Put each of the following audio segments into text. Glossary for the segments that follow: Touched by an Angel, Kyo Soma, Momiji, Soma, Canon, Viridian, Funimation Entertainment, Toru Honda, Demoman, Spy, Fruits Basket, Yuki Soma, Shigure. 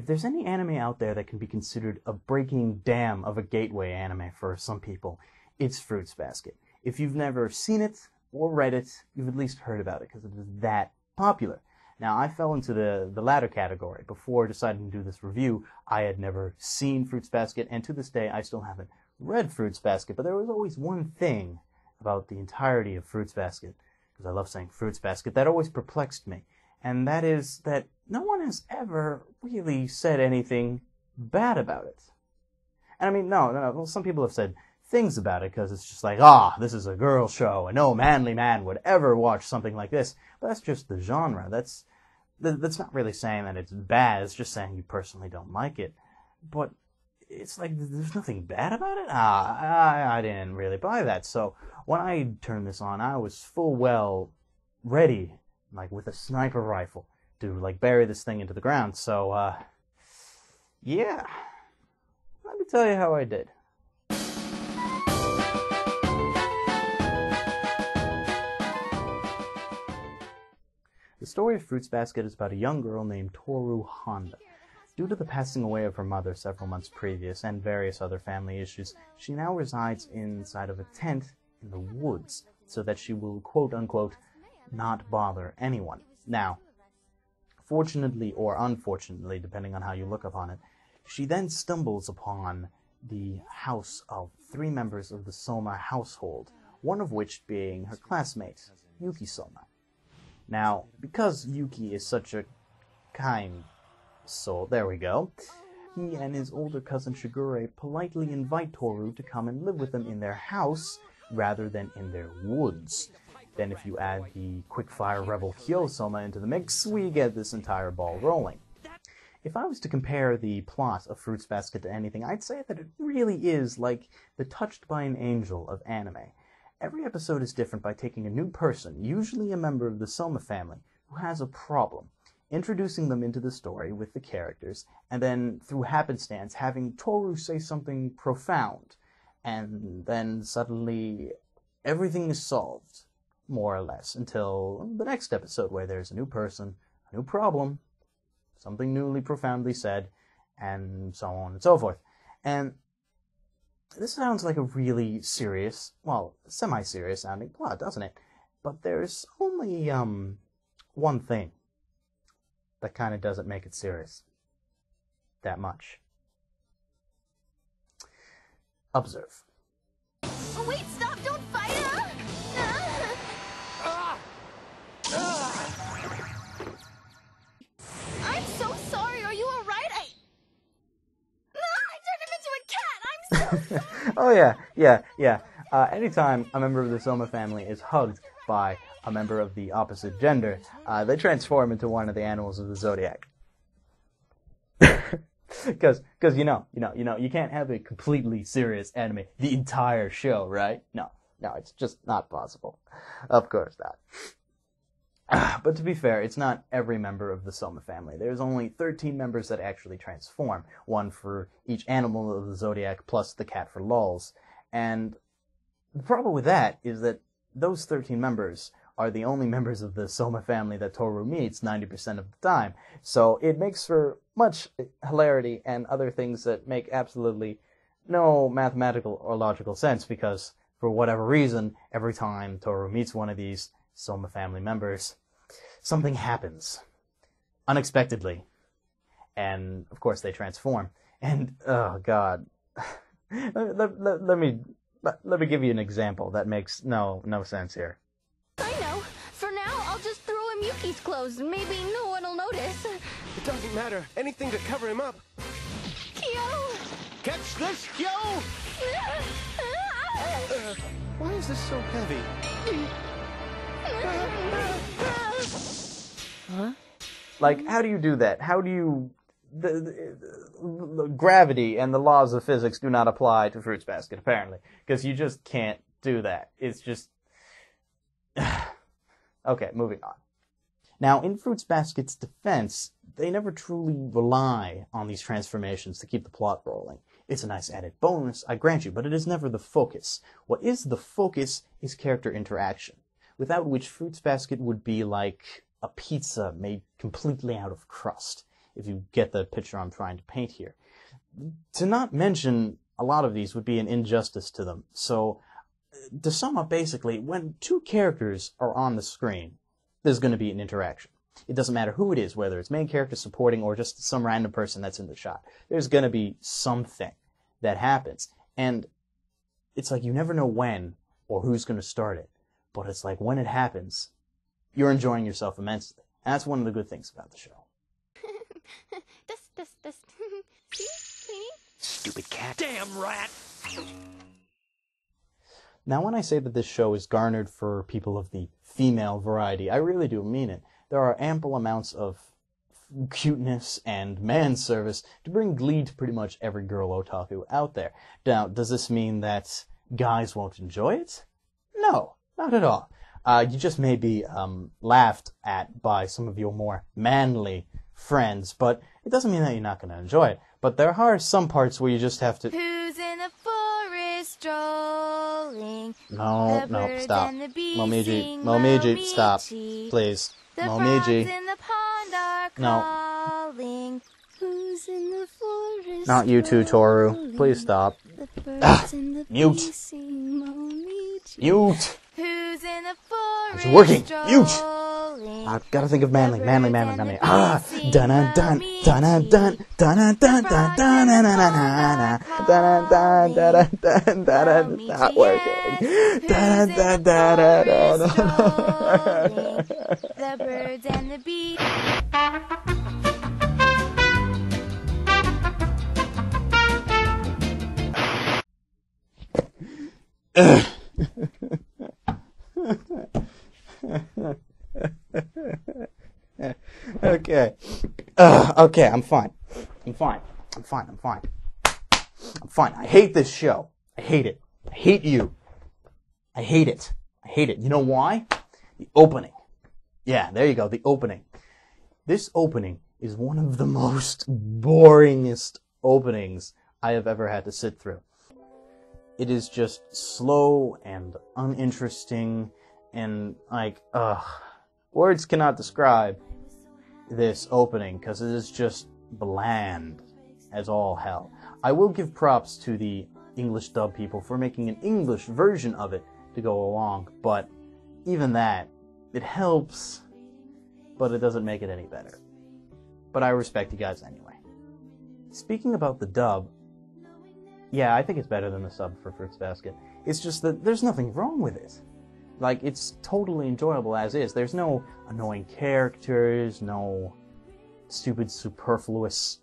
If there's any anime out there that can be considered a breaking dam of a gateway anime for some people, it's Fruits Basket. If you've never seen it or read it, you've at least heard about it because it was that popular. Now, I fell into the latter category. Before deciding to do this review, I had never seen Fruits Basket, and to this day, I still haven't read Fruits Basket, but there was always one thing about the entirety of Fruits Basket, because I love saying Fruits Basket, that always perplexed me, and that is that no one has ever really said anything bad about it. And I mean, no, well, some people have said things about it, because it's just like, this is a girl show, and no manly man would ever watch something like this, but that's just the genre. That's not really saying that it's bad, it's just saying you personally don't like it. But it's like, there's nothing bad about it? I didn't really buy that. So when I turned this on, I was full well ready, like with a sniper rifle, to like bury this thing into the ground. So, yeah, let me tell you how I did. The story of Fruits Basket is about a young girl named Toru Honda. Due to the passing away of her mother several months previous and various other family issues, she now resides inside of a tent in the woods so that she will, quote-unquote, not bother anyone. Now, fortunately or unfortunately, depending on how you look upon it, she then stumbles upon the house of three members of the Soma household, one of which being her classmate, Yuki Soma. Now, because Yuki is such a kind soul, there we go, he and his older cousin Shigure politely invite Toru to come and live with them in their house rather than in their woods. Then if you add the quickfire rebel Kyo Soma into the mix, we get this entire ball rolling. If I was to compare the plot of Fruits Basket to anything, I'd say that it really is like the Touched by an Angel of anime. Every episode is different by taking a new person, usually a member of the Soma family, who has a problem, introducing them into the story with the characters, and then, through happenstance, having Toru say something profound, and then suddenly everything is solved, more or less, until the next episode where there's a new person, a new problem, something newly profoundly said, and so on and so forth. And this sounds like a really serious, well, semi-serious sounding plot, doesn't it? But there's only, one thing that kind of doesn't make it serious that much. Observe. Oh, wait, stop! Don't fire! I'm so sorry, are you alright? I turned him into a cat! I'm so sorry! Oh yeah. Anytime a member of the Soma family is hugged by a member of the opposite gender, they transform into one of the animals of the zodiac. Because you know, you can't have a completely serious anime the entire show, right? No, it's just not possible. Of course not. But to be fair, it's not every member of the Soma family. There's only 13 members that actually transform, one for each animal of the zodiac plus the cat for lulz. And the problem with that is that those 13 members are the only members of the Soma family that Toru meets 90% of the time. So it makes for much hilarity and other things that make absolutely no mathematical or logical sense because, for whatever reason, every time Toru meets one of these Soma family members, something happens unexpectedly, and of course they transform. And oh god, let me give you an example that makes no sense here. I know. For now, I'll just throw him Yuki's clothes. Maybe no one will notice. It doesn't matter. Anything to cover him up. Kyo! Catch this, Kyo! Why is this so heavy? Huh? Like, how do you do that? How do you... The gravity and the laws of physics do not apply to Fruits Basket, apparently. Because you just can't do that. It's just... Okay, moving on. Now, in Fruits Basket's defense, they never truly rely on these transformations to keep the plot rolling. It's a nice added bonus, I grant you, but it is never the focus. What is the focus is character interaction, without which Fruits Basket would be like a pizza made completely out of crust. if you get the picture I'm trying to paint here. To not mention a lot of these would be an injustice to them. So, to sum up, basically, when two characters are on the screen, there's going to be an interaction. It doesn't matter who it is, whether it's main character, supporting, or just some random person that's in the shot. There's going to be something that happens. And it's like you never know when or who's going to start it. But it's like when it happens, you're enjoying yourself immensely. And that's one of the good things about the show. Stupid cat. Damn rat! Now, when I say that this show is garnered for people of the female variety, I really do mean it. There are ample amounts of cuteness and man service to bring glee to pretty much every girl otaku out there. Now, does this mean that guys won't enjoy it? No, not at all. You just may be laughed at by some of your more manly friends, but it doesn't mean that you're not going to enjoy it. But there are some parts where you just have to... Who's in the forest strolling? No, no, stop. Momiji, Momiji, stop. Please. The Momiji. In the pond are calling. No. Who's in the forest not you two, Toru. Please stop. Mute. Mute. Who's in the forest? It's working. Mute. I've got to think of manly, manly, manly, manly. Ah, dun dun dun dun dun dun dun dun dun dun dun dun dun dun. Not working. Dun dun dun dun. The birds and the bees. Okay. Okay, I'm fine. I'm fine. I'm fine. I'm fine. I'm fine. I hate this show. I hate it. I hate you. I hate it. I hate it. You know why? The opening. Yeah, there you go. The opening. This opening is one of the most boringest openings I have ever had to sit through. It is just slow and uninteresting and like, ugh. Words cannot describe this opening, because it is just bland as all hell. I will give props to the English dub people for making an English version of it to go along, but even that, it helps, but it doesn't make it any better. But I respect you guys anyway. Speaking about the dub, yeah, I think it's better than the sub for Fruits Basket. It's just that there's nothing wrong with it. Like, it's totally enjoyable as is. There's no annoying characters, no stupid, superfluous...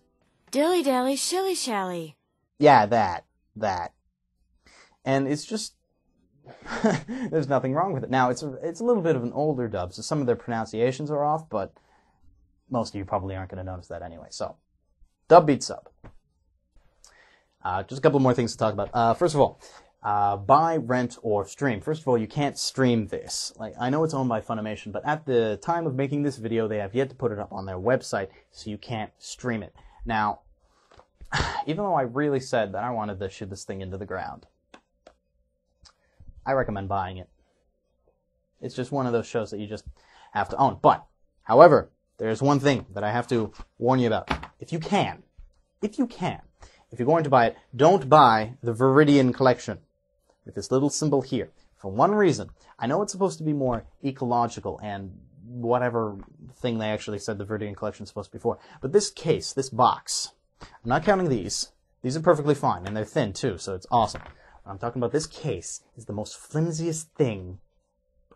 Dilly-dally, shilly-shally. Yeah, that. And it's just... There's nothing wrong with it. Now, it's a little bit of an older dub, so some of their pronunciations are off, but most of you probably aren't going to notice that anyway, so... Dub beats sub. Just a couple more things to talk about. First of all... buy, rent, or stream. First of all, you can't stream this. Like, I know it's owned by Funimation, but at the time of making this video, they have yet to put it up on their website, so you can't stream it. Now, even though I really said that I wanted to shoot this thing into the ground, I recommend buying it. It's just one of those shows that you just have to own. But, however, there's one thing that I have to warn you about. If you can, if you're going to buy it, don't buy the Viridian collection. With this little symbol here, for one reason. I know it's supposed to be more ecological and whatever thing they actually said the Viridian collection is supposed to be for, but this case, this box, I'm not counting these are perfectly fine, and they're thin too, so it's awesome. What I'm talking about, this case is the most flimsiest thing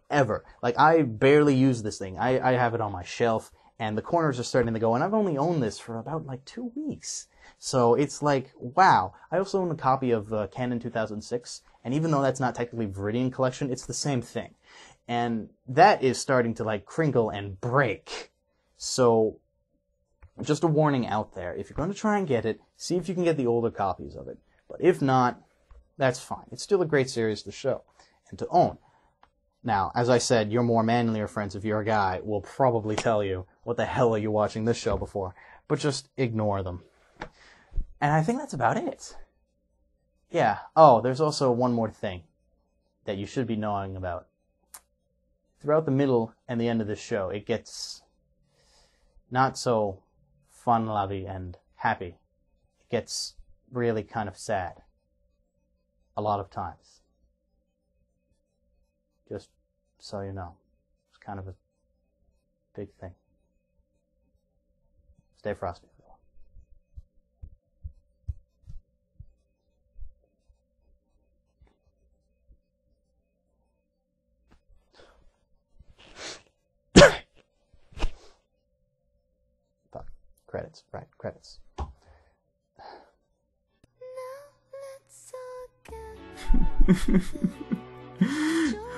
ever. Like, I barely use this thing. I have it on my shelf, and the corners are starting to go, and I've only owned this for about, like, 2 weeks. So it's like, wow. I also own a copy of Canon 2006, and even though that's not technically Viridian collection, it's the same thing. And that is starting to, like, crinkle and break. So, just a warning out there. If you're going to try and get it, see if you can get the older copies of it. But if not, that's fine. It's still a great series to show and to own. Now, as I said, your more manlier friends, if you're a guy, will probably tell you, what the hell are you watching this show before? But just ignore them. And I think that's about it. Yeah. Oh, there's also one more thing that you should be knowing about. Throughout the middle and the end of the show, it gets not so fun-loving and happy. It gets really kind of sad a lot of times. Just so you know, it's kind of a big thing. Stay frosty. Credits, right, credits.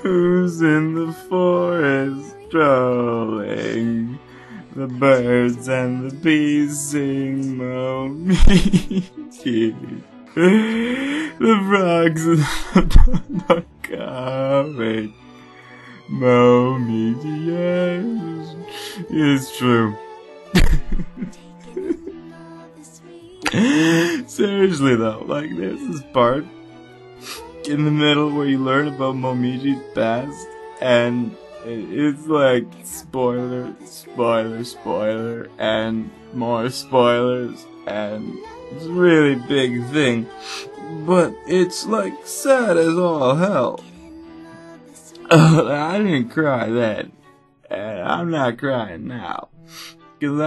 Who's in the forest strolling? The birds and the bees sing Momiji. The frogs and the are coming. Momiji, yes, it's true. Seriously though, like there's this part in the middle where you learn about Momiji's past, and it's like spoiler, spoiler, spoiler, and more spoilers, and it's a really big thing, but it's like sad as all hell. I didn't cry then, and I'm not crying now. Cause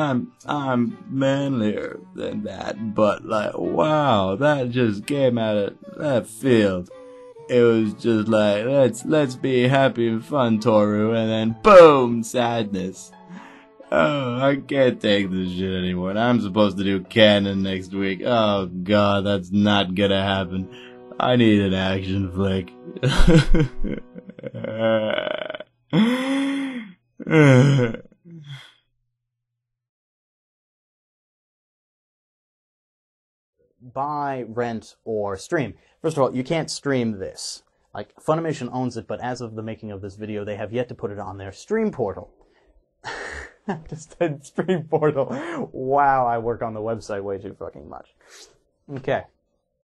I'm manlier than that, but like, wow, that just came out of left field. It was just like, let's be happy and fun, Toru, and then boom, sadness. Oh, I can't take this shit anymore. And I'm supposed to do Canon next week. Oh god, that's not gonna happen. I need an action flick. Buy, rent, or stream. First of all, you can't stream this. Like, Funimation owns it, but as of the making of this video, they have yet to put it on their stream portal. Just said stream portal. Wow, I work on the website way too fucking much. Okay.